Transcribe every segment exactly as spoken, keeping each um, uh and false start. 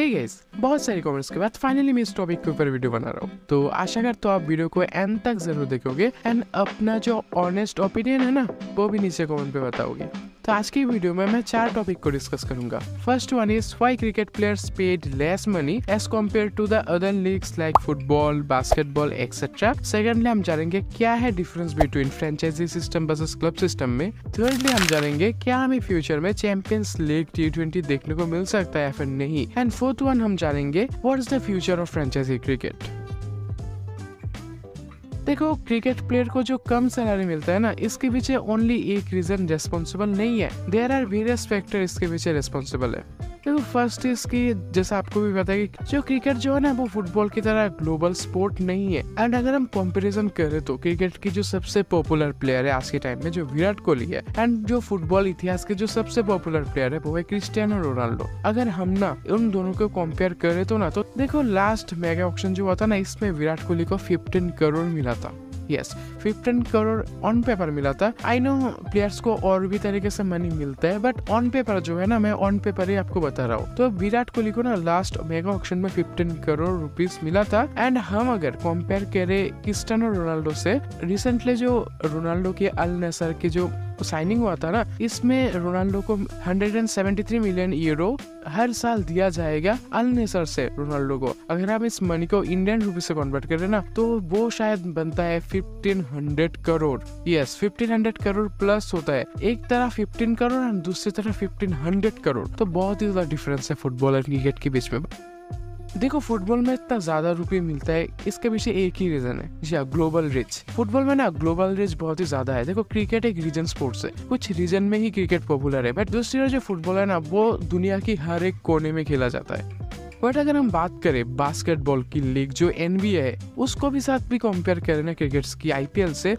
Hey guys, बहुत सारे comments के बाद फाइनली मैं इस टॉपिक के ऊपर वीडियो बना रहा हूँ, तो आशा करता हूँ आप वीडियो को एंड तक जरूर देखोगे एंड अपना जो ऑनेस्ट ओपिनियन है ना वो भी नीचे कमेंट पे बताओगे। तो आज की वीडियो में मैं चार टॉपिक को डिस्कस करूंगा। First one is why cricket players paid less money as compare to the other leagues like football, basketball etcetera. Secondly हम जानेंगे क्या है difference between franchise system versus club system में। थर्डली हम जानेंगे क्या हमें फ्यूचर में चैंपियंस लीग टी ट्वेंटी देखने को मिल सकता है या फिर नहीं। एंड फोर्थ वन हम जानेंगे what is the future of franchise cricket. देखो, क्रिकेट प्लेयर को जो कम सैलरी मिलता है ना, इसके पीछे ओनली एक रीजन रेस्पॉन्सिबल नहीं है। देयर आर वेरियस फैक्टर इसके पीछे रेस्पॉन्सिबल है। देखो, फर्स्ट इसकी जैसा आपको भी पता है कि जो क्रिकेट जो है ना वो फुटबॉल की तरह ग्लोबल स्पोर्ट नहीं है। एंड अगर हम कंपैरिजन करें तो क्रिकेट की जो सबसे पॉपुलर प्लेयर है आज के टाइम में जो विराट कोहली है, एंड जो फुटबॉल इतिहास के जो सबसे पॉपुलर प्लेयर है वो है क्रिस्टियानो रोनाल्डो। अगर हम ना उन दोनों को कंपेयर करें तो ना, तो देखो लास्ट मेगा ऑक्शन जो हुआ था ना, इसमें विराट कोहली को फिफ्टीन करोड़ मिला था। Yes, fifteen crore on paper मिला था। आई नो प्लेयर्स को और भी तरीके से मनी मिलता है, बट ऑन पेपर जो है ना, मैं ऑन पेपर ही आपको बता रहा हूँ। तो विराट कोहली को ना लास्ट मेगा ऑक्शन में फिफ्टीन करोड़ रुपीस मिला था। एंड हम अगर कंपेयर करें क्रिस्टियानो रोनाल्डो से, रिसेंटली जो रोनाल्डो के अल नसर की जो साइनिंग हुआ था ना, इसमें रोनाल्डो को एक सौ तिहत्तर मिलियन यूरो हर साल दिया जाएगा अल नसर से रोनाल्डो को। अगर आप इस मनी को इंडियन रुपीस से कन्वर्ट करें ना, तो वो शायद बनता है fifteen hundred crore. Yes, fifteen hundred crore plus होता है। एक तरफ फिफ्टीन करोड़ और दूसरी तरफ फिफ्टीन हंड्रेड करोड़। तो बहुत ही ज्यादा डिफरेंस है फुटबॉल और क्रिकेट के बीच में। देखो, फुटबॉल में इतना ज्यादा रुपये मिलता है, इसके पीछे एक ही रीजन है, जी हाँ, ग्लोबल रीच। फुटबॉल में ना ग्लोबल रीच बहुत ही ज्यादा है। देखो, क्रिकेट एक रीजन स्पोर्ट्स है, कुछ रीजन में ही क्रिकेट पॉपुलर है, बट दूसरी ओर जो फुटबॉल है ना वो दुनिया की हर एक कोने में खेला जाता है। बट अगर हम बात करें बास्केटबॉल की लीग जो एन बी ए है, उसको भी साथ भी कंपेयर करें ना क्रिकेट की आई पी एल से,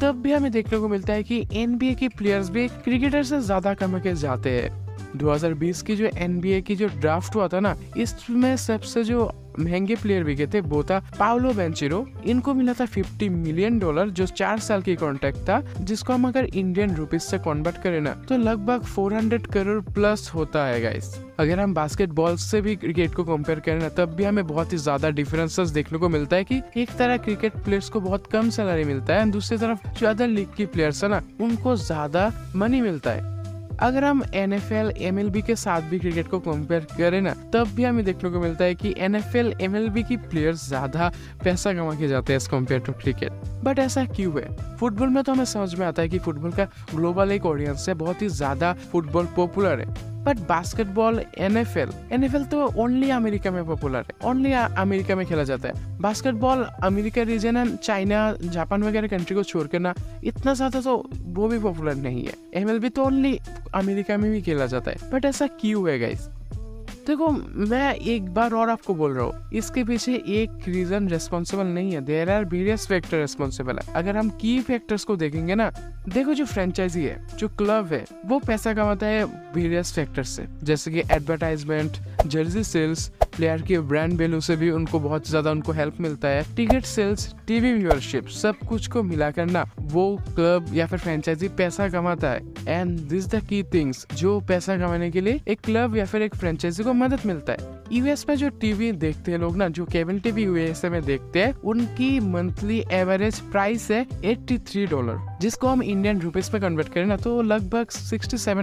तब भी हमें देखने को मिलता है कि एन बी ए के प्लेयर्स भी क्रिकेटर से ज्यादा कमा के जाते हैं। दो हज़ार बीस की जो एन बी ए की जो ड्राफ्ट हुआ था ना, इसमें सबसे जो महंगे प्लेयर बिके थे वो था पाओलो बेंचेरो। इनको मिला था पचास मिलियन डॉलर, जो चार साल की कॉन्ट्रैक्ट था, जिसको हम अगर इंडियन रुपीस से कन्वर्ट करें ना तो लगभग चार सौ करोड़ प्लस होता है गाइस। अगर हम बास्केटबॉल से भी क्रिकेट को कंपेयर करें ना, तब भी हमें बहुत ही ज्यादा डिफरेंसेस देखने को मिलता है कि एक तरह क्रिकेट प्लेयर्स को बहुत कम सैलरी मिलता है, दूसरी तरफ जो अदर लीग की प्लेयर्स है ना उनको ज्यादा मनी मिलता है। अगर हम N F L M L B के साथ भी क्रिकेट को कंपेयर करें ना, तब भी हमें देखने को मिलता है कि N F L M L B की प्लेयर्स ज्यादा पैसा कमा के जाते हैं as compare to cricket. But ऐसा क्यों है? फुटबॉल में तो हमें समझ में आता है कि फुटबॉल का ग्लोबल एक ऑडियंस है, बहुत ही ज्यादा फुटबॉल पॉपुलर है। But basketball N F L N F L तो ओनली अमेरिका में पॉपुलर है, ओनली अमेरिका में खेला जाता है basketball. America region and China, Japan वगैरह कंट्री को छोड़ कर ना इतना ज्यादा तो वो भी पॉपुलर नहीं है। एम एल बी तो ओनली अमेरिका में भी खेला जाता है। बट ऐसा क्यों है गाइस? देखो, मैं एक बार और आपको बोल रहा हूँ, इसके पीछे एक रीजन रेस्पॉन्सिबल नहीं है। There are various factor responsible है। अगर हम की फैक्टर्स को देखेंगे ना, देखो जो फ्रेंचाइजी है, जो क्लब है, वो पैसा कमाता है वेरियस फैक्टर से, जैसे कि एडवर्टाइजमेंट, जर्सी सेल्स, प्लेयर के ब्रांड वैल्यू से भी उनको बहुत ज्यादा उनको हेल्प मिलता है, टिकट सेल्स, टीवी व्यूअरशिप, सब कुछ को मिलाकर ना वो क्लब या फिर फ्रेंचाइजी पैसा कमाता है। And this the key things जो पैसा कमाने के लिए एक क्लब या फिर एक फ्रेंचाइजी को मदद मिलता है। यू एस में जो टीवी देखते हैं लोग ना, जो cable TV U S A में देखते हैं, उनकी मंथली एवरेज प्राइस है तिरासी डॉलर, जिसको हम इंडियन रुपीज में कन्वर्ट करें ना तो लगभग सड़सठ सौ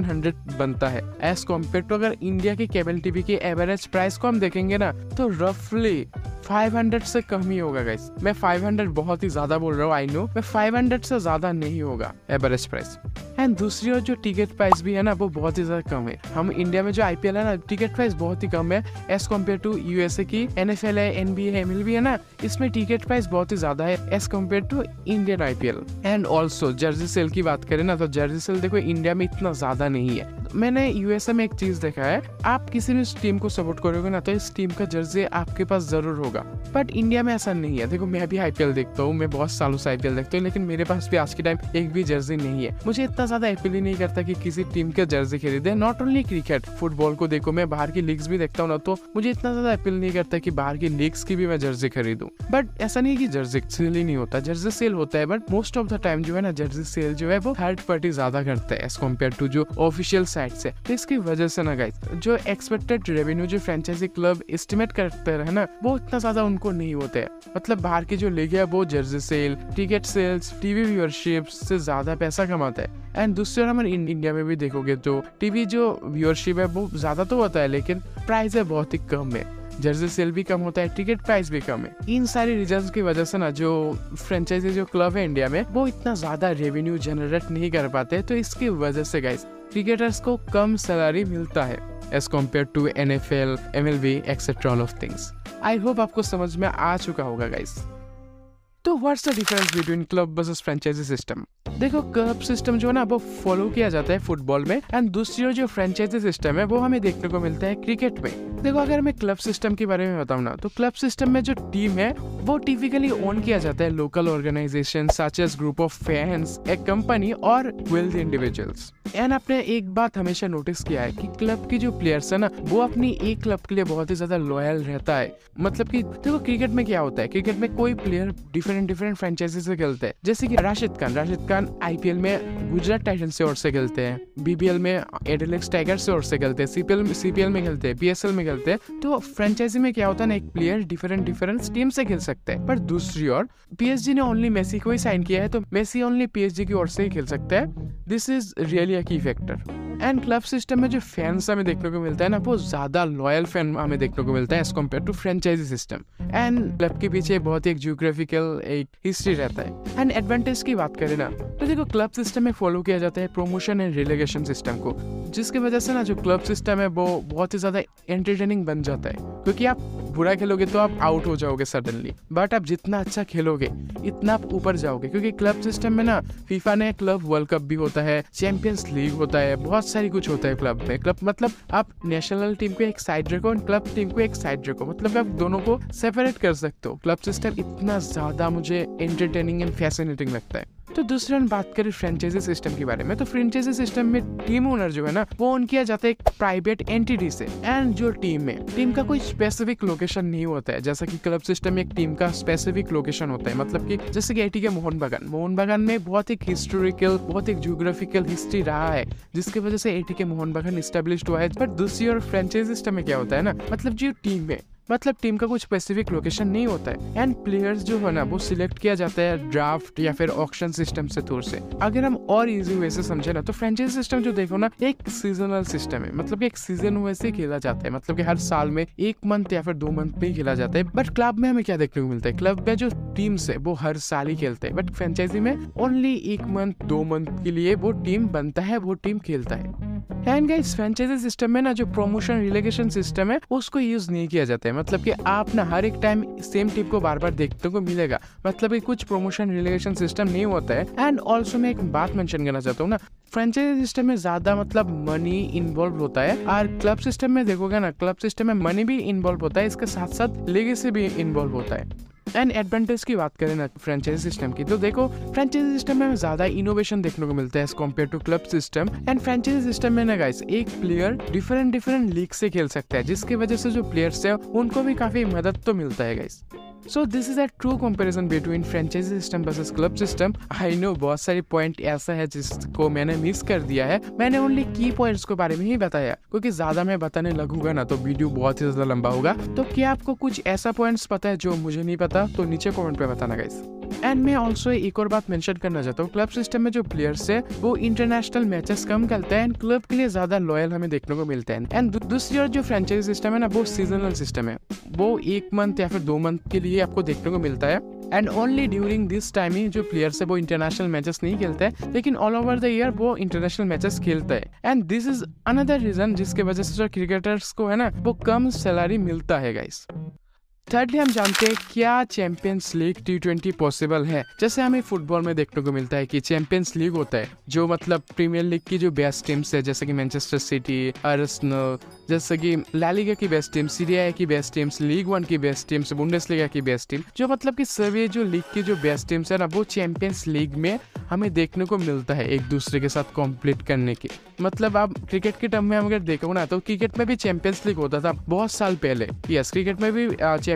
बनता है एज कम्पेयर टू। अगर इंडिया के केबल टीवी के एवरेज प्राइस को हम देखेंगे ना तो रफली पाँच सौ से कम ही होगा गाइस। मैं पाँच सौ बहुत ही ज्यादा बोल रहा हूँ, आई नो, मैं पाँच सौ से ज्यादा नहीं होगा एवरेज प्राइस। एंड दूसरी ओर जो टिकट प्राइस भी है ना वो बहुत ही ज्यादा कम है। हम इंडिया में जो आई पी एल है ना, टिकट प्राइस बहुत ही कम है as compare to U S A की एन एफ एल है, एन बी ए है, एम एल बी है ना, इसमें टिकट प्राइस बहुत ही ज्यादा है as compare to Indian I P L. And also jersey sale की बात करें ना, तो जर्सी सेल देखो इंडिया में इतना ज्यादा नहीं है। मैंने यू एस ए में एक चीज देखा है, आप किसी भी टीम को सपोर्ट करोगे ना तो इस टीम का जर्सी आपके पास जरूर होगा। बट इंडिया में ऐसा नहीं है। देखो, मैं भी आई पी एल देखता हूँ, मैं बहुत सालों से आई पी एल देखता हूँ, लेकिन मेरे पास भी आज के टाइम एक भी जर्सी नहीं है। मुझे इतना ज्यादा अपील ही नहीं करता कि किसी टीम के जर्सी खरीदे। नॉट ओनली क्रिकेट, फुटबॉल को देखो, मैं बाहर की लीग्स भी देखता हूँ ना, तो मुझे इतना ज्यादा अपील नहीं करता कि बाहर की लीग्स की भी मैं जर्सी खरीदूँ। बट ऐसा नहीं है कि जर्सी सेल ही नहीं होता, जर्सी सेल होता है, but most of the time जो है ना जर्सी सेल जो है वो थर्ड पार्टी ज्यादा करता है एज कम्पेयर टू जो ऑफिशियल साइड से। तो इसकी वजह से ना गाइस जो एक्सपेक्टेड रेवेन्यू जो फ्रेंचाइजी क्लब एस्टिमेट करते रहे ना वो इतना ज्यादा उनको नहीं होते। मतलब बाहर की जो लीग है वो jersey sale, ticket sales, TV viewership से ज्यादा पैसा कमाता है। एंड दूसरे नंबर इंडिया में भी देखोगे तो टीवी जो व्यूअरशिप है वो ज्यादा तो होता है लेकिन प्राइस है बहुत ही कम है, जर्सी सेल भी कम होता है, टिकट प्राइस भी कम है। इन सारी रीजन की वजह से ना जो फ्रेंचाइजी जो क्लब है इंडिया में वो इतना ज्यादा रेवेन्यू जनरेट नहीं कर पाते। तो इसकी वजह से गाइस क्रिकेटर्स को कम सैलरी मिलता है as compare to N F L, M L B etcetera all of things. I hope आपको समझ में आ चुका होगा गाइस। तो what's the difference between club versus franchise system? देखो क्लब सिस्टम जो है ना वो फॉलो किया जाता है फुटबॉल में एंड दूसरी जो फ्रेंचाइजी सिस्टम है वो हमें देखने को मिलता है क्रिकेट में। देखो अगर मैं क्लब सिस्टम के बारे में बताऊं ना तो क्लब सिस्टम में जो टीम है वो टिपिकली ओन किया जाता है local organization such as group of fans, a company और वेल्दी इंडिविजुअल्स। एंड आपने एक बात हमेशा नोटिस किया है कि क्लब की जो प्लेयर्स है ना वो अपनी एक क्लब के लिए बहुत ही ज्यादा लॉयल रहता है। मतलब कि देखो क्रिकेट में क्या होता है, क्रिकेट में कोई प्लेयर डिफरेंट डिफरेंट फ्रेंचाइजी से खेलते हैं, जैसे कि Rashid Khan Rashid Khan I P L में गुजरात टाइटंस से और से खेलते हैं, बी बी एल में एडिलेक्स टाइगर से और से खेलते हैं, C P L C P L में खेलते हैं, पी एस एल में खेलते हैं। तो फ्रेंचाइजी में क्या होता है ना एक प्लेयर डिफरेंट डिफरेंट टीम से खेल सकते हैं। पर दूसरी ओर पी एस जी ने ओनली मेसी को ही साइन किया है तो Messi only P S G की ओर से ही खेल सकते हैं। दिस इज रियली अ की फैक्टर। एंड क्लब सिस्टम में जो फैंस हमें देखने को मिलता है ना वो ज्यादा लॉयल फैन हमें देखने को मिलता है as compare to franchise system. And club के पीछे बहुत ही एक ज्योग्राफिकल एक हिस्ट्री रहता है। एंड एडवांटेज की बात करें ना तो देखो क्लब सिस्टम में फॉलो किया जाता है प्रोमोशन एंड रिलेगेशन सिस्टम को, जिसकी वजह से ना जो क्लब सिस्टम है वो बहुत ही ज्यादा एंटरटेनिंग बन जाता है क्योंकि आप बुरा खेलोगे तो आप आउट हो जाओगे सडनली, बट आप जितना अच्छा खेलोगे इतना आप ऊपर जाओगे। क्योंकि क्लब सिस्टम में ना फीफा ने क्लब वर्ल्ड कप भी होता है, चैंपियंस लीग होता है, बहुत सारी कुछ होता है क्लब में। क्लब मतलब आप नेशनल टीम को एक साइड रखो और क्लब टीम को एक साइड रखो, मतलब आप दोनों को सेपरेट कर सकते हो। क्लब सिस्टम इतना ज्यादा मुझे एंटरटेनिंग एंड फैसिनेटिंग लगता है। तो दूसरी ओर बात करें फ्रेंचाइजी सिस्टम के बारे में तो फ्रेंचाइजी सिस्टम में टीम ओनर जो है ना वो ओन किया जाता है एक प्राइवेट एंटिटी से। एंड जो टीम है टीम का कोई स्पेसिफिक लोकेशन नहीं होता है, जैसा कि क्लब सिस्टम में एक टीम का स्पेसिफिक लोकेशन होता है। मतलब कि जैसे कि आई टी के मोहन बागान मोहन बागान में बहुत एक हिस्टोरिकल बहुत एक ज्योग्राफिकल हिस्ट्री रहा है जिसकी वजह से आई टी के मोहन बागान एस्टेब्लिश हुआ है। बट दूसरी ओर फ्रेंचाइजी सिस्टम में क्या होता है ना मतलब जो टीम है मतलब टीम का कुछ स्पेसिफिक लोकेशन नहीं होता है। एंड प्लेयर्स जो है ना वो सिलेक्ट किया जाता है ड्राफ्ट या फिर ऑक्शन सिस्टम से थ्रू से। अगर हम और इजी वे से समझे ना तो फ्रेंचाइजी सिस्टम जो देखो ना एक सीजनल सिस्टम है, मतलब एक सीजन वे से खेला जाता है, मतलब कि हर साल में एक मंथ या फिर दो मंथ में ही खेला जाता है। बट क्लब में हमें क्या देखने को मिलता है, क्लब में जो टीम्स है वो हर साल ही खेलते हैं, बट फ्रेंचाइजी में ओनली एक मंथ दो मंथ के लिए वो टीम बनता है, वो टीम खेलता है। एंड गाइस फ्रेंचाइजी सिस्टम में ना जो प्रमोशन रिलेगेशन सिस्टम है उसको यूज नहीं किया जाता है, मतलब कि आप ना हर एक टाइम सेम टीम को बार बार देखने को मिलेगा, मतलब कि कुछ प्रमोशन रिलेगेशन सिस्टम नहीं होता है। एंड ऑल्सो मैं एक बात मेंशन करना चाहता हूँ ना फ्रेंचाइजी सिस्टम में ज्यादा मतलब मनी इन्वॉल्व होता है और क्लब सिस्टम में देखोगे ना क्लब सिस्टम में मनी भी इन्वॉल्व होता है, इसके साथ साथ लेगेसी भी इन्वॉल्व होता है। एंड एडवांटेज की बात करें ना फ्रेंचाइजी सिस्टम की तो देखो फ्रेंचाइजी सिस्टम में ज्यादा इनोवेशन देखने को मिलता है as compare to club system. And franchise system में ना गाइस एक प्लेयर डिफरेंट डिफरेंट लीग से खेल सकता है, जिसकी वजह से जो प्लेयर्स है उनको भी काफी मदद तो मिलता है guys. So this is a true comparison between franchise system versus club system. I know बहुत सारे पॉइंट ऐसा है जिसको मैंने मिस कर दिया है, मैंने ओनली की पॉइंट्स के बारे में ही बताया क्योंकि ज्यादा मैं बताने लगूंगा ना तो वीडियो बहुत ही ज्यादा लंबा होगा। तो क्या आपको कुछ ऐसा पॉइंट्स पता है जो मुझे नहीं पता तो नीचे कमेंट में बताना गाइस। एंड मैं ऑल्सो एक और बात मेंशन करना चाहता हूँ, क्लब सिस्टम में जो प्लेयर्स है वो इंटरनेशनल मैचेस कम खेलते हैं एंड क्लब के लिए ज्यादा लॉयल हमें देखने को मिलते हैं। एंड दूसरी ओर जो फ्रेंचाइजी सिस्टम है ना वो सीजनल सिस्टम है, वो एक मंथ या फिर दो मंथ के लिए आपको देखने को मिलता है। And only during this time ही जो प्लेयर्स है वो इंटरनेशनल मैचेस नहीं खेलते हैं, लेकिन ऑल ओवर द ईयर वो इंटरनेशनल मैचेस खेलते हैं। And this is another reason जिसके वजह से जो क्रिकेटर्स को है ना वो कम सैलरी मिलता है गाइस। थर्डली हम जानते हैं क्या champions league T twenty possible है। जैसे हमें फुटबॉल में देखने को मिलता है कि चैंपियंस लीग होता है जो मतलब प्रीमियर लीग की जो बेस्ट टीम्स है जैसे कि मैनचेस्टर सिटी, आर्सेनल, जैसे कि ला लीगा की बेस्ट टीम, सीरी ए की बेस्ट टीम्स, लीग वन की बेस्ट टीम्स, बुंडेसलीगा की बेस्ट टीम, जो मतलब कि सभी जो लीग की जो बेस्ट टीम्स है ना वो चैंपियंस लीग में हमें देखने को मिलता है एक दूसरे के साथ कॉम्पीट करने के। मतलब आप क्रिकेट के टर्म में हम अगर देखो ना तो क्रिकेट में भी चैंपियंस लीग होता था बहुत साल पहले, यस क्रिकेट में भी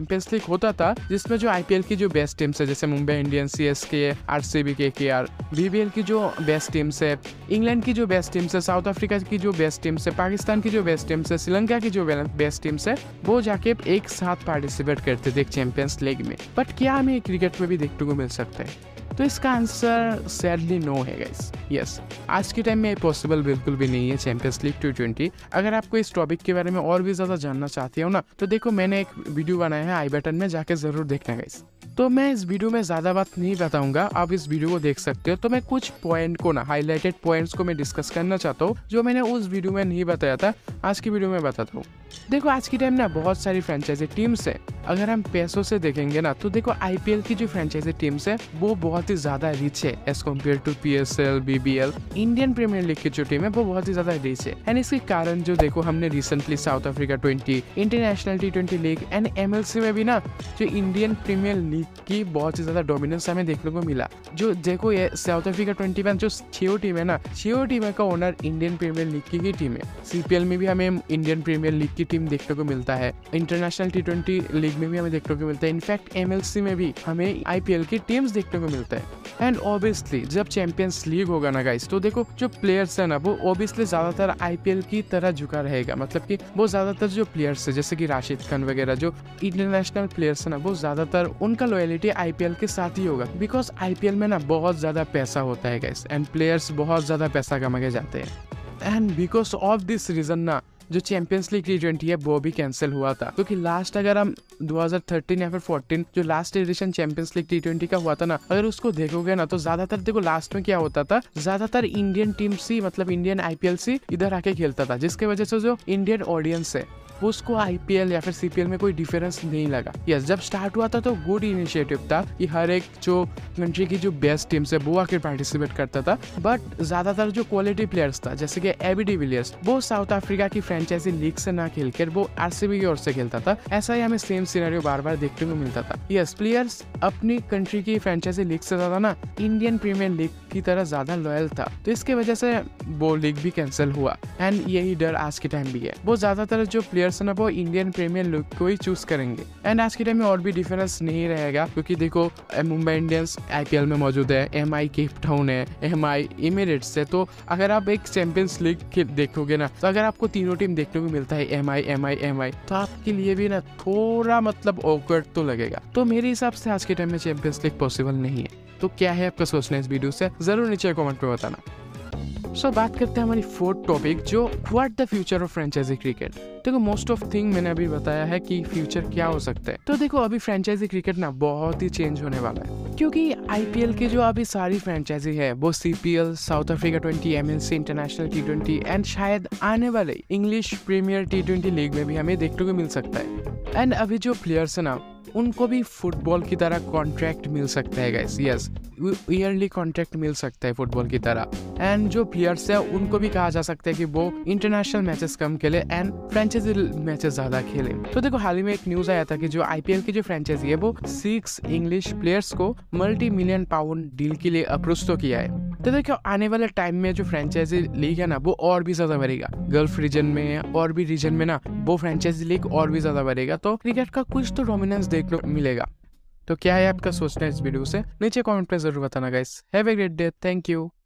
चैंपियंस लीग होता था जिसमें जो आईपीएल की जो बेस्ट टीम्स है जैसे Mumbai Indians, CSK, RCB, KKR, BBL की जो बेस्ट टीम्स है, इंग्लैंड की जो बेस्ट टीम्स है, साउथ अफ्रीका की जो बेस्ट टीम्स है, पाकिस्तान की जो बेस्ट टीम्स है, श्रीलंका की जो बेस्ट टीम्स है, वो जाके एक साथ पार्टिसिपेट करते थे चैंपियंस लीग में। बट क्या हमें क्रिकेट में भी देखने को मिल सकता है? तो इसका आंसर सैडली नो है गाइस। यस, आज के टाइम में पॉसिबल बिल्कुल भी नहीं है चैंपियंस लीग टी ट्वेंटी। अगर आपको इस टॉपिक के बारे में और भी ज़्यादा जानना चाहते हो ना, तो देखो मैंने एक वीडियो बनाया है आई बटन में, जाके ज़रूर देखना गाइस। तो मैं इस वीडियो में ज़्यादा बात नहीं बताऊंगा, आप इस वीडियो को देख सकते हो। तो मैं कुछ पॉइंट को ना, हाईलाइटेड पॉइंट्स को मैं डिस्कस करना चाहता हूँ जो मैंने उस वीडियो में नहीं बताया था, आज की वीडियो में बताता हूँ। देखो आज की टाइम ना बहुत सारी फ्रेंचाइजी टीम्स है। अगर हम पैसों से देखेंगे ना, तो देखो आईपीएल की जो फ्रेंचाइजी टीम्स है वो बहुत ही ज़्यादा रिच है as compare to PSL, BBL. Indian premiere league की जो टीम है वो बहुत ही ज़्यादा रिच है एंड इसके कारण जो देखो हमने recently South Africa twenty, international T twenty league and MLC में भी ना जो इंडियन प्रीमियर लीग की बहुत ही ज्यादा डोमिनेंस हमें देखने को मिला। जो देखो ये साउथ अफ्रीका ट्वेंटी में जो छह टीम है ना, छह टीम का ओनर इंडियन प्रीमियर लीग की ही टीम है। सीपीएल में भी हमें इंडियन प्रीमियर लीग की टीम देखने को मिलता है, इंटरनेशनल टी ट्वेंटी लीग में भी हमें देखने को मिलता है, इनफैक्ट एमएलसी में भी हमें आईपीएल की टीम्स देखने को मिलता है। एंड ऑब्वियसली जब चैंपियंस लीग होगा ना गाइस, तो देखो जो प्लेयर्स है ना वो ऑब्वियसली ज्यादातर आईपीएल की तरह झुका रहेगा। मतलब कि वो ज्यादातर जो प्लेयर्स है जैसे कि राशिद खान वगैरह जो इंटरनेशनल प्लेयर्स है ना, वो ज्यादातर उनका लॉयलिटी आईपीएल के साथ ही होगा बिकॉज आईपीएल में ना बहुत ज्यादा पैसा होता है गाइस एंड प्लेयर्स बहुत ज्यादा पैसा कमा के जाते हैं। And because of this reason ना जो चैंपियंस लीग टी ट्वेंटी है वो भी कैंसिल हुआ था, क्योंकि लास्ट अगर हम दो हज़ार तेरह या फिर चौदह जो last edition champions league T twenty का हुआ था ना, अगर उसको देखोगे ना तो ज्यादातर देखो लास्ट में क्या होता था, ज्यादातर इंडियन टीम सी मतलब इंडियन आईपीएल सी इधर आके खेलता था, जिसके वजह से जो इंडियन ऑडियंस है उसको आईपीएल या फिर सीपीएल में कोई डिफरेंस नहीं लगा। यस, जब स्टार्ट हुआ था तो गुड इनिशिएटिव था कि हर एक जो कंट्री की जो बेस्ट टीम्स है वो आकर पार्टिसिपेट करता था, बट ज्यादातर जो क्वालिटी प्लेयर्स था जैसे कि एबी डी विलियर्स, वो साउथ अफ्रीका की फ्रेंचाइजी लीग से ना खेलकर वो आरसीबी की ओर से खेलता था। ऐसा ही हमें सेम सिनेरियो बार बार देखने को मिलता था। यस, प्लेयर्स अपनी कंट्री की फ्रेंचाइजी लीग से ज्यादा ना इंडियन प्रीमियर लीग की तरह ज्यादा लॉयल था, तो इसके वजह से वो लीग भी कैंसिल हुआ। एंड यही डर आज के टाइम भी है, वो ज्यादातर जो प्लेयर्स ना वो इंडियन प्रीमियर लीग को ही चूज करेंगे। एंड आज के टाइम में और भी डिफरेंस नहीं रहेगा, क्योंकि देखो मुंबई इंडियंस आईपीएल में मौजूद है, एम आई केप टाउन है, एम आई इमिरेट्स है। तो अगर आप एक चैंपियंस लीग देखोगे ना, तो अगर आपको तीनों टीम देखने को मिलता है M I M I M I, तो आपके लिए भी ना थोड़ा मतलब ऑकवर्ड तो लगेगा। तो मेरे हिसाब से आज के टाइम में चैंपियंस लीग पॉसिबल नहीं है। तो क्या है आपका सोचना इस वीडियो से, जरूर नीचे कॉमेंट में बताना। सो so, बात करते हैं हमारी फोर्थ टॉपिक जो what the future of franchise cricket. देखो मोस्ट ऑफ थिंग मैंने अभी बताया है कि फ्यूचर क्या हो सकता है। तो देखो अभी फ्रेंचाइजी क्रिकेट ना बहुत ही चेंज होने वाला है, क्योंकि आईपीएल की जो अभी सारी फ्रेंचाइजी है वो CPL, South Africa twenty, MLC, international T twenty and शायद आने वाले English premier T twenty league में भी हमें देखने को मिल सकता है। एंड अभी जो प्लेयर्स है ना उनको भी फुटबॉल की तरह कॉन्ट्रैक्ट मिल सकता है गाइस। यस, ईयरली कॉन्ट्रैक्ट मिल सकता है फुटबॉल की तरह। एंड जो प्लेयर्स है उनको भी कहा जा सकता है कि वो इंटरनेशनल मैचेस कम खेले एंड फ्रेंचाइजी मैचेस ज्यादा खेले। तो देखो हाल ही में एक न्यूज आया था कि जो आईपीएल की जो फ्रेंचाइजी है वो सिक्स इंग्लिश प्लेयर्स को मल्टी मिलियन पाउंड डील के लिए अप्रोच तो किया है। तो देखो आने वाले टाइम में जो फ्रेंचाइजी लीग है ना वो और भी ज्यादा बढ़ेगा, गल्फ रीजन में और भी रीजन में ना वो फ्रेंचाइजी लीग और भी ज्यादा बढ़ेगा, तो क्रिकेट का कुछ तो डोमिनेंस देखने को मिलेगा। तो क्या है आपका सोचना इस वीडियो से, नीचे कमेंट पे जरूर बताना guys. Have a great day, thank you.